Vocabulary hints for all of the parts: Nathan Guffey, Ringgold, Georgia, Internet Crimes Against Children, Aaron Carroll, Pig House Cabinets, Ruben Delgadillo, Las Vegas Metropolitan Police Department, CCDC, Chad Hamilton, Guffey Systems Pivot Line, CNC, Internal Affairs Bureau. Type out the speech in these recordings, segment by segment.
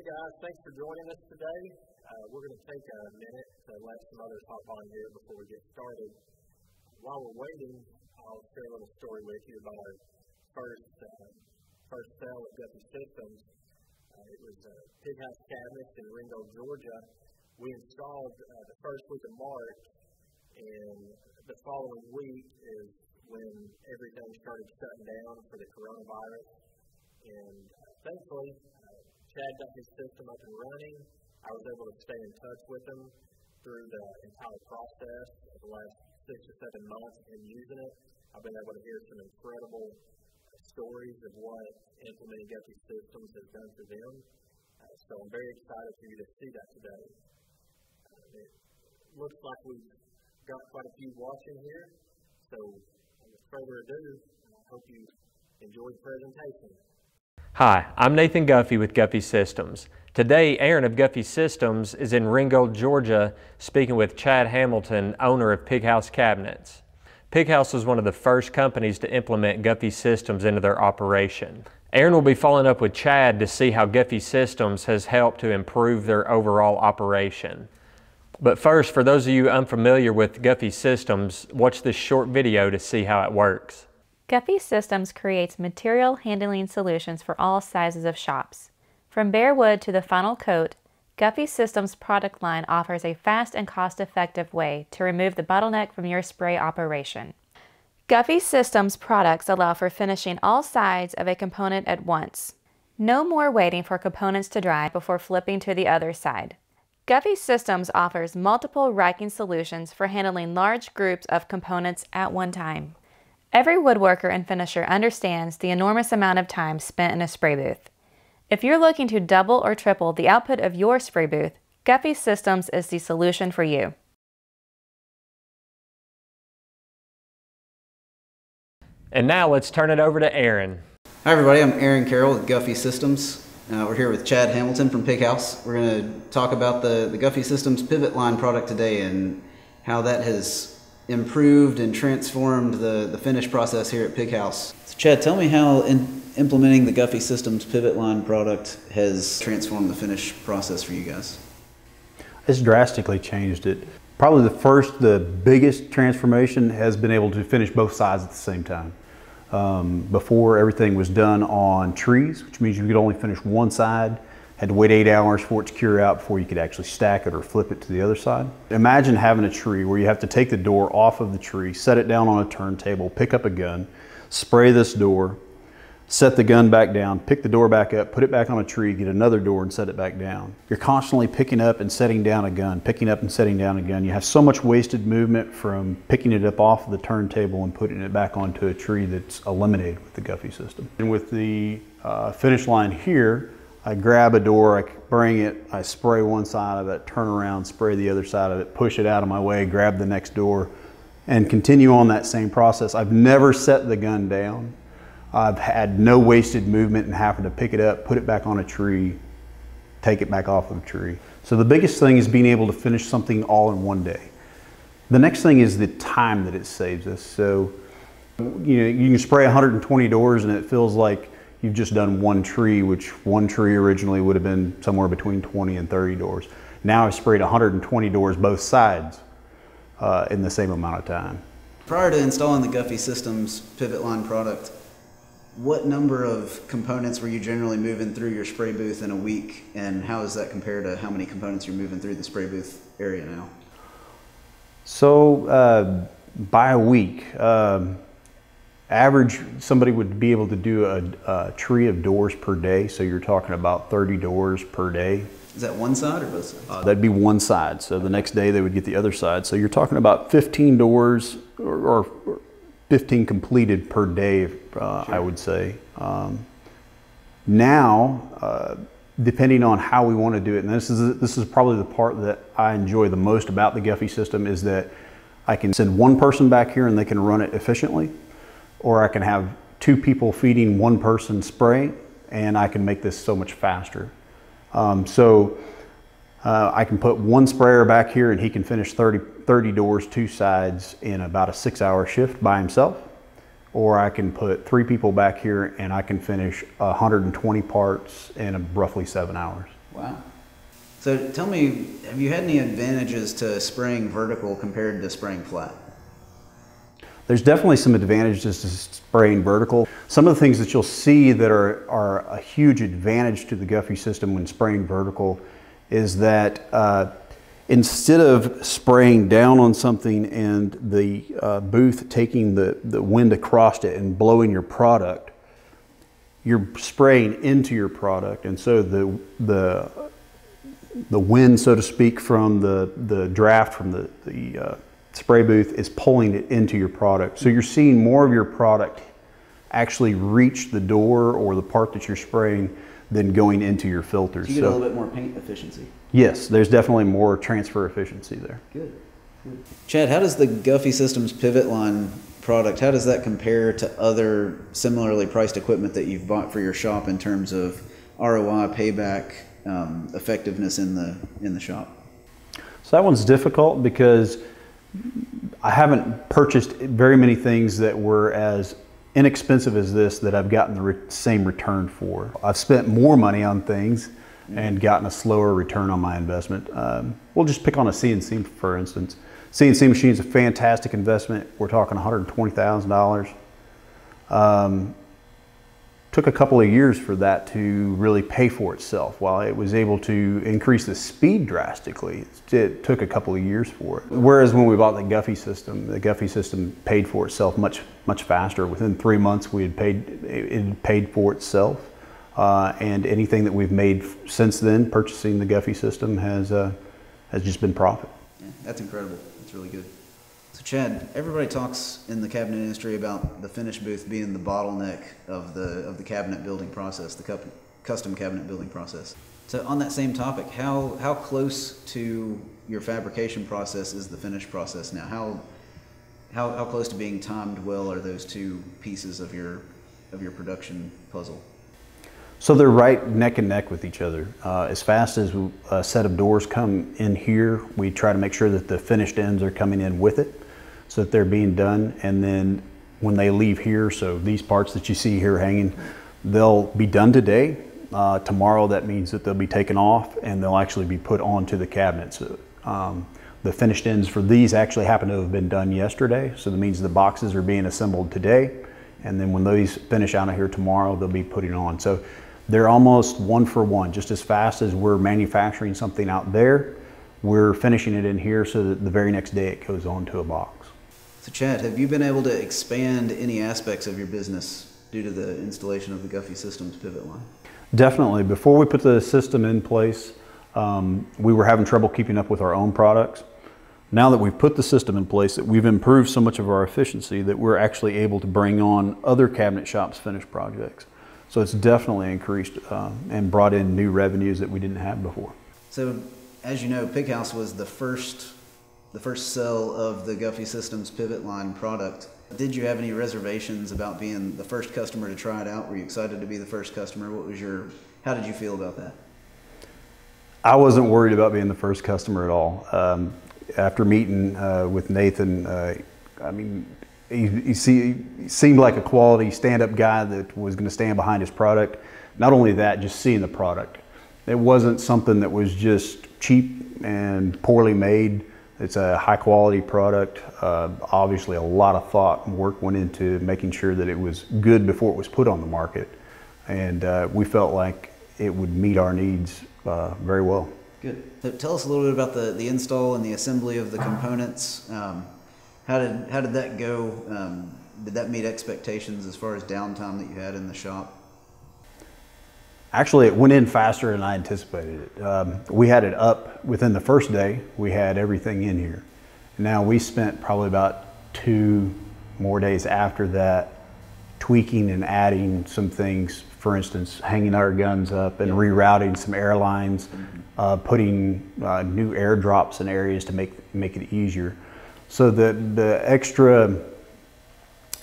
Hey guys, thanks for joining us today. We're going to take a minute to let some others hop on here before we get started. While we're waiting, I'll share a little story with you about our first sale at Guffey Systems. It was Pig House Cabinets in Ringgold, Georgia. We installed the first week of March, and the following week is when everything started shutting down for the coronavirus. And thankfully, Chad got his system up and running. I was able to stay in touch with him through the entire process of the last 6 or 7 months of him using it. I've been able to hear some incredible stories of what implementing Guffey Systems has done for them. So I'm very excited for you to see that today. It looks like we've got quite a few watching here. So without further ado, I hope you enjoyed the presentation. Hi, I'm Nathan Guffey with Guffey Systems. Today, Aaron of Guffey Systems is in Ringgold, Georgia, speaking with Chad Hamilton, owner of Pig House Cabinets. Pig House was one of the first companies to implement Guffey Systems into their operation. Aaron will be following up with Chad to see how Guffey Systems has helped to improve their overall operation. But first, for those of you unfamiliar with Guffey Systems, watch this short video to see how it works. Guffey Systems creates material handling solutions for all sizes of shops. From bare wood to the final coat, Guffey Systems product line offers a fast and cost-effective way to remove the bottleneck from your spray operation. Guffey Systems products allow for finishing all sides of a component at once. No more waiting for components to dry before flipping to the other side. Guffey Systems offers multiple racking solutions for handling large groups of components at one time. Every woodworker and finisher understands the enormous amount of time spent in a spray booth. If you're looking to double or triple the output of your spray booth, Guffey Systems is the solution for you. And now let's turn it over to Aaron. Hi everybody, I'm Aaron Carroll with Guffey Systems. We're here with Chad Hamilton from Pig House. We're going to talk about the Guffey Systems Pivot Line product today and how that has improved and transformed the finish process here at Pig House. So Chad, tell me how implementing the Guffey Systems Pivot Line product has transformed the finish process for you guys. It's drastically changed it. Probably the biggest transformation has been able to finish both sides at the same time. Before, everything was done on trees, which means you could only finish one side, had to wait 8 hours for it to cure out before you could actually stack it or flip it to the other side. Imagine having a tree where you have to take the door off of the tree, set it down on a turntable, pick up a gun, spray this door, set the gun back down, pick the door back up, put it back on a tree, get another door and set it back down. You're constantly picking up and setting down a gun, picking up and setting down a gun. You have so much wasted movement from picking it up off of the turntable and putting it back onto a tree that's eliminated with the Guffey system. And with the finish line here, I grab a door, I bring it, I spray one side of it, turn around, spray the other side of it, push it out of my way, grab the next door, and continue on that same process. I've never set the gun down. I've had no wasted movement and having to pick it up, put it back on a tree, take it back off of a tree. So the biggest thing is being able to finish something all in one day. The next thing is the time that it saves us. So, you can spray 120 doors and it feels like you've just done one tree, which one tree originally would have been somewhere between 20 and 30 doors. Now I've sprayed 120 doors both sides in the same amount of time. Prior to installing the Guffey Systems Pivot Line product, what number of components were you generally moving through your spray booth in a week, and how does that compare to how many components you're moving through the spray booth area now? So by a week, average, somebody would be able to do a tree of doors per day, so you're talking about 30 doors per day. Is that one side or both sides? That'd be one side, so the next day they would get the other side. So you're talking about 15 doors or 15 completed per day, sure. I would say. Now, depending on how we want to do it, and this is probably the part that I enjoy the most about the Guffey system, is that I can send one person back here and they can run it efficiently. Or I can have two people feeding one person spray, and I can make this so much faster. I can put one sprayer back here and he can finish 30 doors, two sides in about a 6-hour shift by himself. Or I can put three people back here and I can finish 120 parts in roughly 7 hours. Wow. So tell me, have you had any advantages to spraying vertical compared to spraying flat? There's definitely some advantages to spraying vertical. Some of the things that you'll see that are a huge advantage to the Guffey system when spraying vertical is that instead of spraying down on something and the booth taking the wind across it and blowing your product, you're spraying into your product, and so the wind, so to speak, from the draft from the spray booth is pulling it into your product. So you're seeing more of your product actually reach the door or the part that you're spraying than going into your filters. So you get a little bit more paint efficiency. Yes, there's definitely more transfer efficiency there. Good. Good. Chad, how does the Guffey Systems Pivot Line product, how does that compare to other similarly priced equipment that you've bought for your shop in terms of ROI, payback, effectiveness in the shop? So that one's difficult because I haven't purchased very many things that were as inexpensive as this that I've gotten the same return for. I've spent more money on things and gotten a slower return on my investment. We'll just pick on a CNC for instance. CNC machine is a fantastic investment. We're talking $120,000. Took a couple of years for that to really pay for itself. While it was able to increase the speed drastically, it took a couple of years for it. Whereas when we bought the Guffey system paid for itself much, much faster. Within 3 months, it had paid for itself. And anything that we've made since then, purchasing the Guffey system has just been profit. Yeah, that's incredible. That's really good. So Chad, everybody talks in the cabinet industry about the finish booth being the bottleneck of the cabinet building process, the custom cabinet building process. So on that same topic, how close to your fabrication process is the finish process now? How close to being timed well are those two pieces of your production puzzle? So they're right neck and neck with each other. As fast as a set of doors come in here, we try to make sure that the finished ends are coming in with it, so that they're being done. And then when they leave here, so these parts that you see here hanging, they'll be done today. Tomorrow, that means that they'll be taken off and they'll actually be put onto the cabinets. So, the finished ends for these actually happen to have been done yesterday. So that means the boxes are being assembled today. And then when those finish out of here tomorrow, they'll be putting on. So they're almost one for one. Just as fast as we're manufacturing something out there, we're finishing it in here so that the very next day it goes onto a box. So Chad, have you been able to expand any aspects of your business due to the installation of the Guffey Systems Pivot Line? Definitely. Before we put the system in place, we were having trouble keeping up with our own products. Now that we've put the system in place, that we've improved so much of our efficiency that we're actually able to bring on other cabinet shops' finished projects. So it's definitely increased and brought in new revenues that we didn't have before. So as you know, Pig House was the first sell of the Guffey Systems Pivot Line product. Did you have any reservations about being the first customer to try it out? Were you excited to be the first customer? How did you feel about that? I wasn't worried about being the first customer at all. After meeting with Nathan, I mean, he seemed like a quality stand-up guy that was going to stand behind his product. Not only that, just seeing the product. It wasn't something that was just cheap and poorly made. It's a high quality product. Obviously a lot of thought and work went into making sure that it was good before it was put on the market. And we felt like it would meet our needs very well. Good. So tell us a little bit about the install and the assembly of the components. How did that go? Did that meet expectations as far as downtime that you had in the shop? Actually, it went in faster than I anticipated it. We had it up within the first day. We had everything in here. Now we spent probably about 2 more days after that tweaking and adding some things. For instance, hanging our guns up and rerouting some air lines, putting new air drops in areas to make it easier. So the extra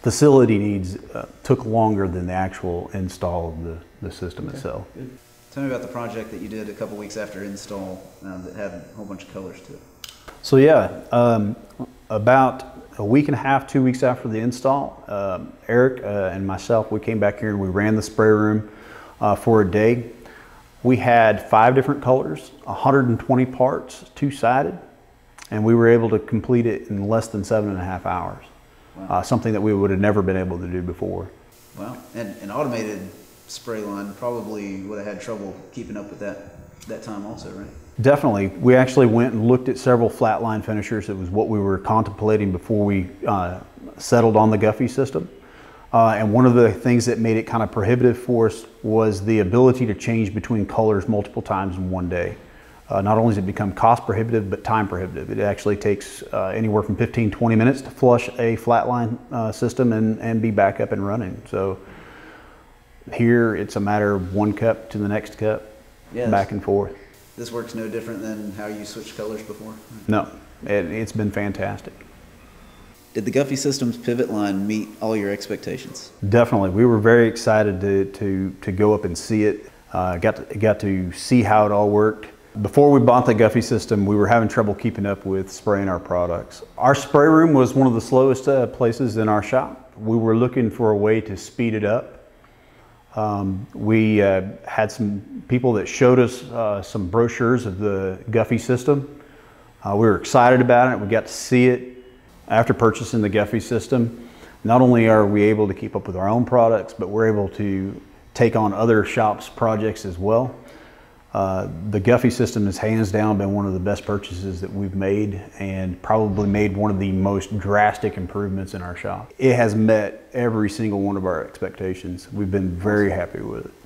facility needs took longer than the actual install of the system itself. Good. Tell me about the project that you did a couple weeks after install that had a whole bunch of colors to it. So yeah, about a week and a half, 2 weeks after the install, Eric and myself, we came back here and we ran the spray room for a day. We had 5 different colors, 120 parts, 2-sided, and we were able to complete it in less than 7.5 hours. Wow. Something that we would have never been able to do before. Wow, and an automated spray line probably would have had trouble keeping up with that time also, right? Definitely. We actually went and looked at several flatline finishers. It was what we were contemplating before we settled on the Guffey system. And one of the things that made it kind of prohibitive for us was the ability to change between colors multiple times in one day. Not only does it become cost prohibitive, but time prohibitive. It actually takes anywhere from 15-20 minutes to flush a flatline system and be back up and running. So here it's a matter of one cup to the next cup, yes, back and forth. This works no different than how you switched colors before? No, it's been fantastic. Did the Guffey Systems pivot line meet all your expectations? Definitely. We were very excited to go up and see it. Got to see how it all worked. Before we bought the Guffey system, we were having trouble keeping up with spraying our products. Our spray room was one of the slowest places in our shop. We were looking for a way to speed it up. We had some people that showed us some brochures of the Guffey system. We were excited about it. We got to see it. After purchasing the Guffey system, not only are we able to keep up with our own products, but we're able to take on other shops' projects as well. The Guffey system has hands down been one of the best purchases that we've made, and probably made one of the most drastic improvements in our shop. It has met every single one of our expectations. We've been very happy with it.